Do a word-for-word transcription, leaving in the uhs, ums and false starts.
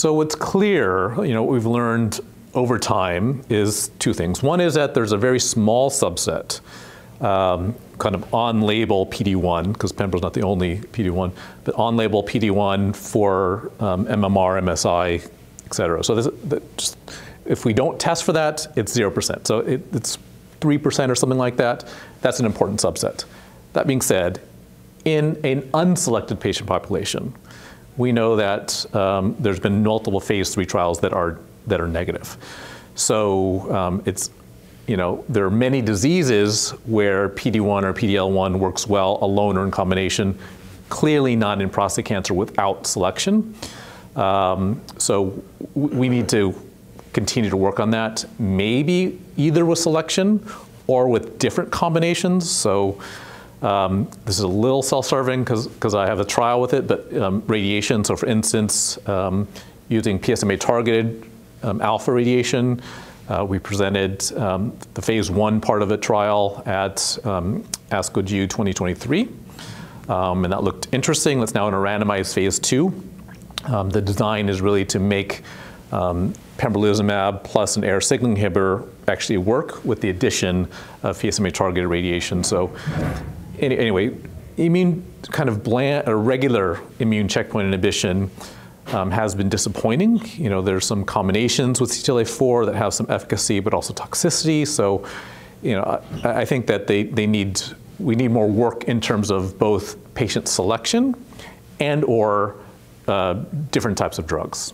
So what's clear, you know, what we've learned over time is two things. One is that there's a very small subset, um, kind of on-label P D one, because pembro is not the only P D one, but on-label P D one for um, M M R, M S I, et cetera. So this, that just, if we don't test for that, it's zero percent. So it, it's three percent or something like that. That's an important subset. That being said, in an unselected patient population, we know that um, there's been multiple phase three trials that are that are negative. So um, it's, you know, there are many diseases where P D one or P D L one works well alone or in combination. Clearly not in prostate cancer without selection. Um, so we need to continue to work on that. Maybe either with selection or with different combinations. So. Um, this is a little self-serving because I have a trial with it, but um, radiation, so for instance, um, using P S M A-targeted um, alpha radiation, uh, we presented um, the phase one part of a trial at um, ASCO G U twenty twenty-three, um, and that looked interesting. That's now in a randomized phase two. Um, the design is really to make um, pembrolizumab plus an A R signaling inhibitor actually work with the addition of P S M A-targeted radiation. So. Anyway, immune kind of bland or regular immune checkpoint inhibition um, has been disappointing. You know, there's some combinations with C T L A four that have some efficacy but also toxicity. So, you know, I, I think that they they need we need more work in terms of both patient selection and or uh, different types of drugs.